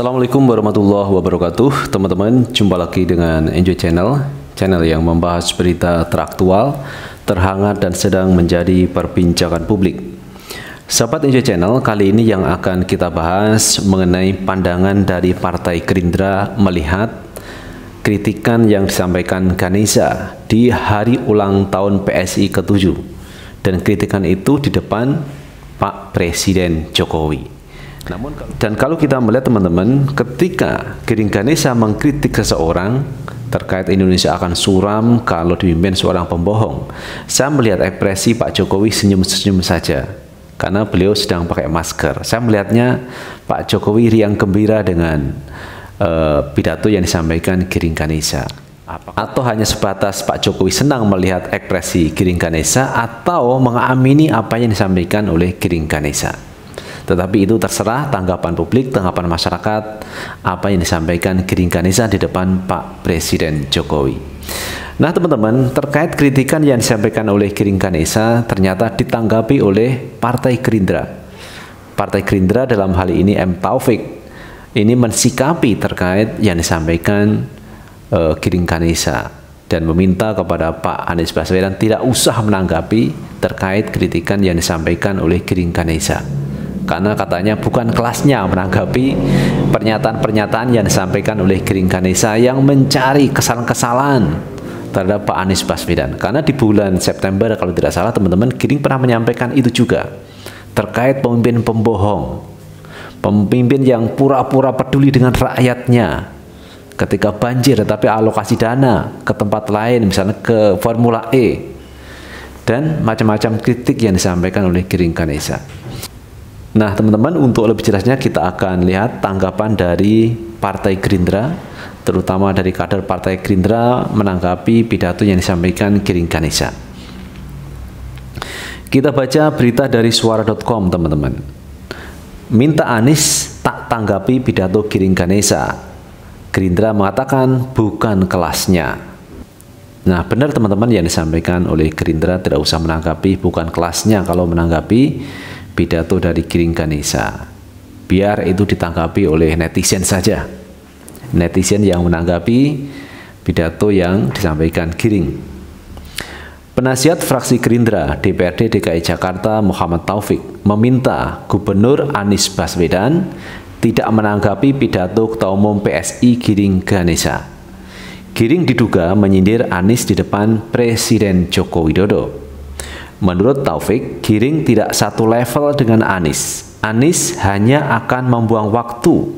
Assalamualaikum warahmatullahi wabarakatuh. Teman-teman, jumpa lagi dengan Enjoy Channel, channel yang membahas berita teraktual, terhangat dan sedang menjadi perbincangan publik. Sahabat Enjoy Channel, kali ini yang akan kita bahas mengenai pandangan dari Partai Gerindra melihat kritikan yang disampaikan Ganesha di hari ulang tahun PSI ke-7, dan kritikan itu di depan Pak Presiden Jokowi. Dan kalau kita melihat teman-teman, ketika Giring Ganesha mengkritik seseorang terkait Indonesia akan suram kalau dipimpin seorang pembohong, saya melihat ekspresi Pak Jokowi senyum-senyum saja karena beliau sedang pakai masker. Saya melihatnya Pak Jokowi riang gembira dengan pidato yang disampaikan Giring Ganesha. Atau hanya sebatas Pak Jokowi senang melihat ekspresi Giring Ganesha atau mengamini apa yang disampaikan oleh Giring Ganesha. Tetapi itu terserah tanggapan publik, tanggapan masyarakat, apa yang disampaikan Giring Ganesha di depan Pak Presiden Jokowi. Nah teman-teman, terkait kritikan yang disampaikan oleh Giring Ganesha ternyata ditanggapi oleh Partai Gerindra. Partai Gerindra dalam hal ini M. Taufik ini mensikapi terkait yang disampaikan Giring Ganesha dan meminta kepada Pak Anies Baswedan tidak usah menanggapi terkait kritikan yang disampaikan oleh Giring Ganesha. Karena katanya bukan kelasnya menanggapi pernyataan-pernyataan yang disampaikan oleh Giring Ganesha yang mencari kesalahan-kesalahan terhadap Pak Anies Baswedan. Karena di bulan September kalau tidak salah teman-teman, Giring pernah menyampaikan itu juga terkait pemimpin pembohong, pemimpin yang pura-pura peduli dengan rakyatnya ketika banjir tetapi alokasi dana ke tempat lain, misalnya ke Formula E, dan macam-macam kritik yang disampaikan oleh Giring Ganesha. Nah teman-teman, untuk lebih jelasnya kita akan lihat tanggapan dari Partai Gerindra, terutama dari kader Partai Gerindra menanggapi pidato yang disampaikan Giring Ganesha. Kita baca berita dari suara.com teman-teman. Minta Anies tak tanggapi pidato Giring Ganesha. Gerindra mengatakan bukan kelasnya. Nah benar teman-teman, yang disampaikan oleh Gerindra tidak usah menanggapi, bukan kelasnya kalau menanggapi pidato dari Giring Ganesha. Biar itu ditanggapi oleh netizen saja, netizen yang menanggapi pidato yang disampaikan Giring. Penasihat fraksi Gerindra DPRD DKI Jakarta Muhammad Taufik meminta Gubernur Anies Baswedan tidak menanggapi pidato Ketua Umum PSI Giring Ganesha. Giring diduga menyindir Anies di depan Presiden Joko Widodo. Menurut Taufik, Giring tidak satu level dengan Anies. Anies hanya akan membuang waktu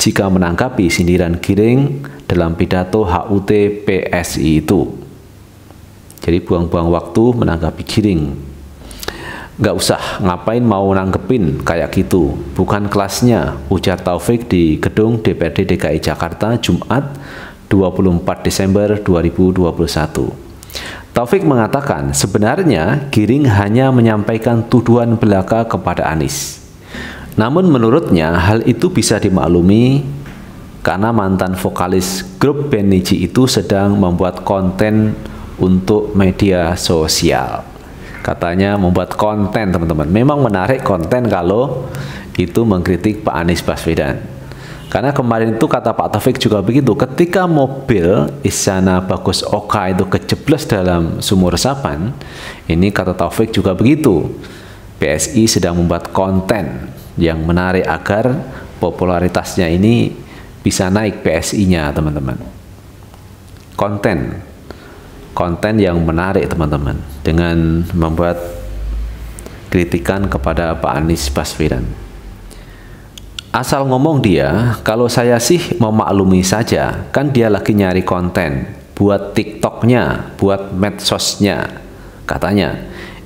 jika menanggapi sindiran Giring dalam pidato HUT PSI itu. Jadi buang-buang waktu menanggapi Giring. Nggak usah, ngapain mau nanggepin kayak gitu. Bukan kelasnya, ujar Taufik di gedung DPRD DKI Jakarta Jumat 24 Desember 2021. Taufik mengatakan sebenarnya Giring hanya menyampaikan tuduhan belaka kepada Anies. Namun menurutnya hal itu bisa dimaklumi karena mantan vokalis grup band Nidji itu sedang membuat konten untuk media sosial. Katanya membuat konten teman-teman. Memang menarik konten kalau itu mengkritik Pak Anies Baswedan. Karena kemarin itu kata Pak Taufik juga begitu, ketika mobil Isyana Bagus Oka itu kejeblos dalam sumur resapan, ini kata Taufik juga begitu, PSI sedang membuat konten yang menarik agar popularitasnya ini bisa naik PSI-nya teman-teman. Konten yang menarik teman-teman, dengan membuat kritikan kepada Pak Anies Baswedan. Asal ngomong dia, kalau saya sih memaklumi saja, kan dia lagi nyari konten buat TikToknya, buat medsosnya, katanya.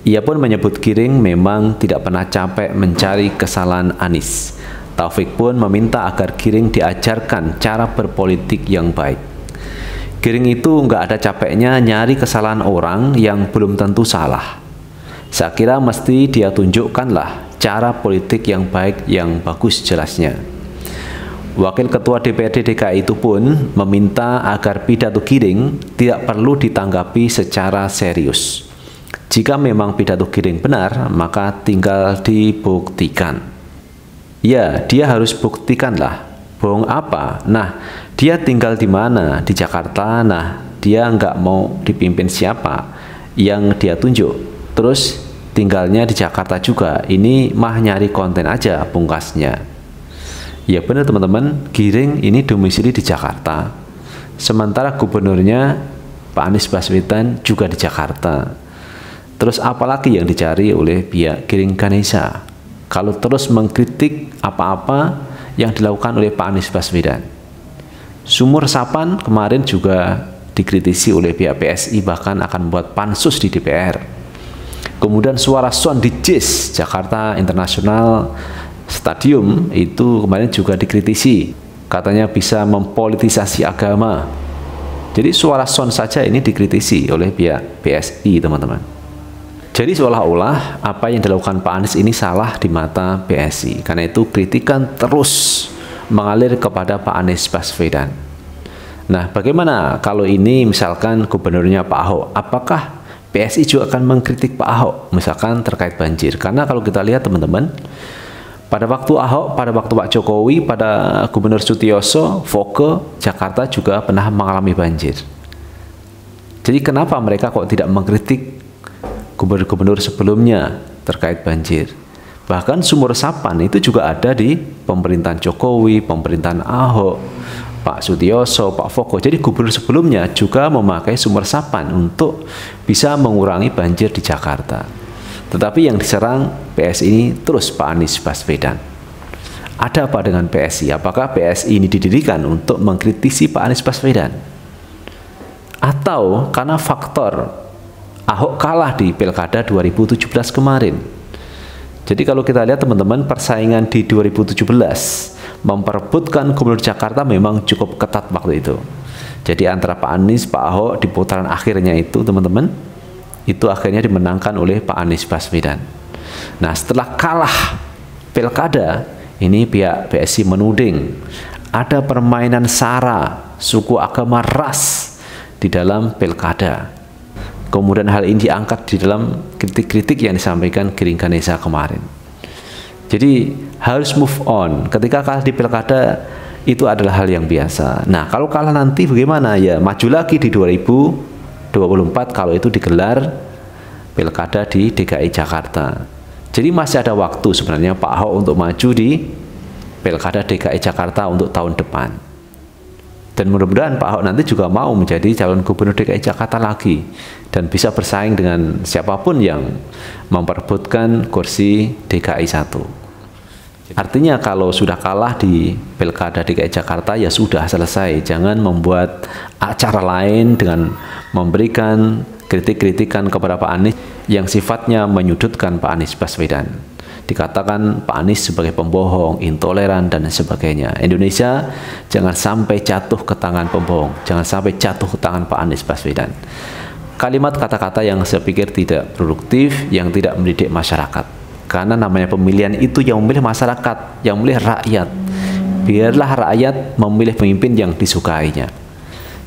Ia pun menyebut Giring memang tidak pernah capek mencari kesalahan Anies. Taufik pun meminta agar Giring diajarkan cara berpolitik yang baik. Giring itu nggak ada capeknya nyari kesalahan orang yang belum tentu salah. Saya kira mesti dia tunjukkanlah cara politik yang baik, yang bagus jelasnya. Wakil Ketua DPRD DKI itu pun meminta agar pidato Giring tidak perlu ditanggapi secara serius. Jika memang pidato Giring benar, maka tinggal dibuktikan. Ya, dia harus buktikanlah, bohong apa? Nah, dia tinggal di mana? Di Jakarta. Nah, dia nggak mau dipimpin siapa yang dia tunjuk. Terus tinggalnya di Jakarta juga. Ini mah nyari konten aja, pungkasnya. Ya benar teman-teman, Giring ini domisili di Jakarta. Sementara gubernurnya Pak Anies Baswedan juga di Jakarta. Terus apalagi yang dicari oleh pihak Giring Ganesha kalau terus mengkritik apa-apa yang dilakukan oleh Pak Anies Baswedan? Sumur resapan kemarin juga dikritisi oleh pihak PSI, bahkan akan membuat pansus di DPR. Kemudian suara sound di JIS, Jakarta International Stadium, itu kemarin juga dikritisi, katanya bisa mempolitisasi agama. Jadi suara sound saja ini dikritisi oleh pihak PSI, teman-teman. Jadi seolah-olah apa yang dilakukan Pak Anies ini salah di mata PSI. Karena itu kritikan terus mengalir kepada Pak Anies Baswedan. Nah, bagaimana kalau ini misalkan gubernurnya Pak Ahok? Apakah PSI juga akan mengkritik Pak Ahok misalkan terkait banjir? Karena kalau kita lihat teman-teman, pada waktu Ahok, pada waktu Pak Jokowi, pada Gubernur Sutiyoso, Foke, Jakarta juga pernah mengalami banjir. Jadi kenapa mereka kok tidak mengkritik gubernur-gubernur sebelumnya terkait banjir? Bahkan sumur resapan itu juga ada di pemerintahan Jokowi, pemerintahan Ahok, Pak Sutiyoso, Pak Foke. Jadi gubernur sebelumnya juga memakai sumur resapan untuk bisa mengurangi banjir di Jakarta. Tetapi yang diserang PSI ini terus Pak Anies Baswedan. Ada apa dengan PSI? Apakah PSI ini didirikan untuk mengkritisi Pak Anies Baswedan? Atau karena faktor Ahok kalah di Pilkada 2017 kemarin. Jadi kalau kita lihat teman-teman, persaingan di 2017 memperebutkan Gubernur Jakarta memang cukup ketat waktu itu. Jadi antara Pak Anies, Pak Ahok di putaran akhirnya itu teman-teman, itu akhirnya dimenangkan oleh Pak Anies Baswedan. Nah, setelah kalah Pilkada, ini pihak PSI menuding ada permainan sara, suku, agama, ras di dalam Pilkada. Kemudian hal ini diangkat di dalam kritik-kritik yang disampaikan Giring Ganesha kemarin. Jadi harus move on. Ketika kalah di Pilkada itu adalah hal yang biasa. Nah, kalau kalah nanti bagaimana? Ya maju lagi di 2024 kalau itu digelar Pilkada di DKI Jakarta. Jadi masih ada waktu sebenarnya Pak Ahok untuk maju di Pilkada DKI Jakarta untuk tahun depan. Dan mudah-mudahan Pak Ahok nanti juga mau menjadi calon gubernur DKI Jakarta lagi dan bisa bersaing dengan siapapun yang memperebutkan kursi DKI 1. Artinya kalau sudah kalah di Pilkada DKI Jakarta ya sudah selesai. Jangan membuat acara lain dengan memberikan kritik-kritikan kepada Pak Anies yang sifatnya menyudutkan Pak Anies Baswedan. Dikatakan Pak Anies sebagai pembohong, intoleran, dan sebagainya. Indonesia jangan sampai jatuh ke tangan pembohong, jangan sampai jatuh ke tangan Pak Anies Baswedan. Kalimat kata-kata yang saya pikir tidak produktif, yang tidak mendidik masyarakat. Karena namanya pemilihan itu yang memilih masyarakat, yang memilih rakyat. Biarlah rakyat memilih pemimpin yang disukainya.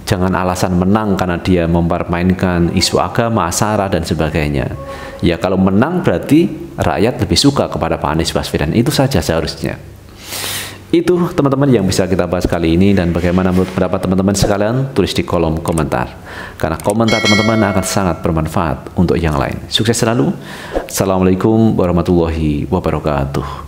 Jangan alasan menang karena dia mempermainkan isu agama, sara, dan sebagainya. Ya kalau menang berarti rakyat lebih suka kepada Pak Anies Baswedan. Itu saja seharusnya. Itu teman-teman yang bisa kita bahas kali ini. Dan bagaimana menurut pendapat teman-teman sekalian, tulis di kolom komentar. Karena komentar teman-teman akan sangat bermanfaat untuk yang lain. Sukses selalu. Assalamualaikum warahmatullahi wabarakatuh.